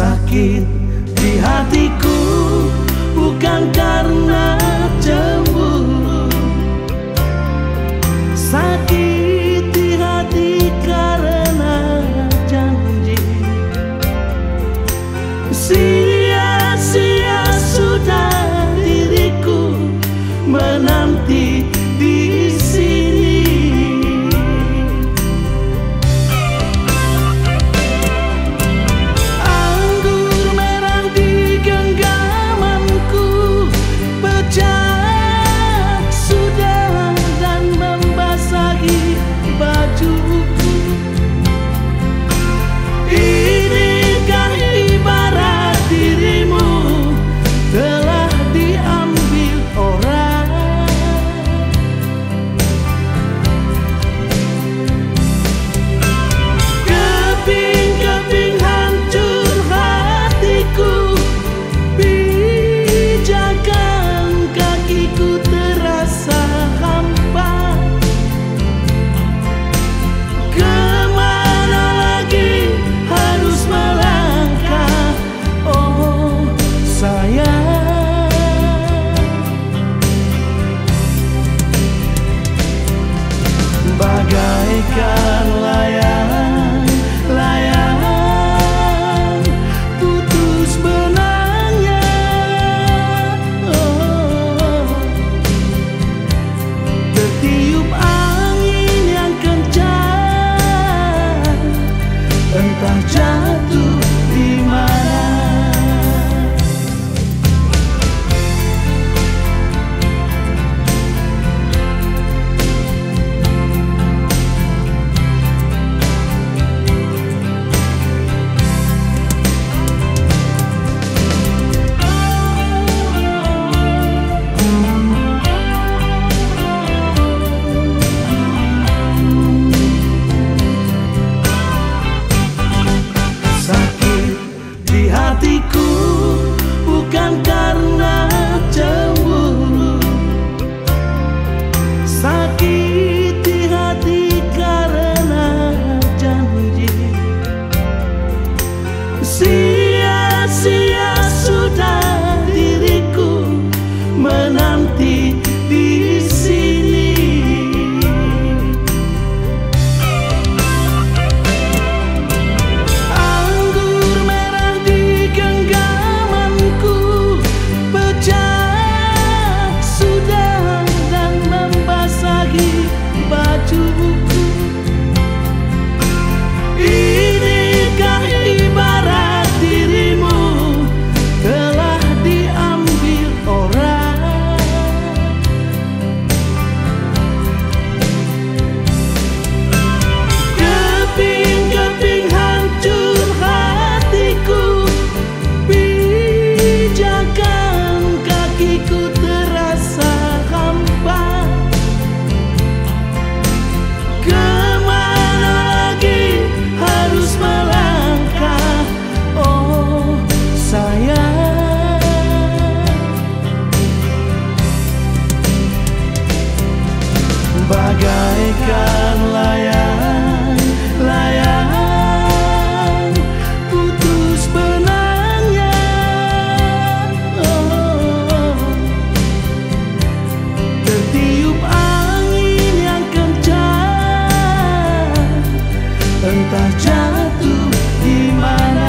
Sakit di hatiku bukan karena cemburu, sakit di hati karena janji sia-sia sudah diriku menanti di sini. Bagaikan layang-layang putus benangnya, oh, tertiup angin yang kencang, entah jatuh di mana. Hatiku bukan karena cemburu, sakit di hati karena janji sia-sia sudah diriku menanti di sini. Bagaikan layang-layang putus benangnya, oh, tertiup angin yang kencang, entah jatuh di mana.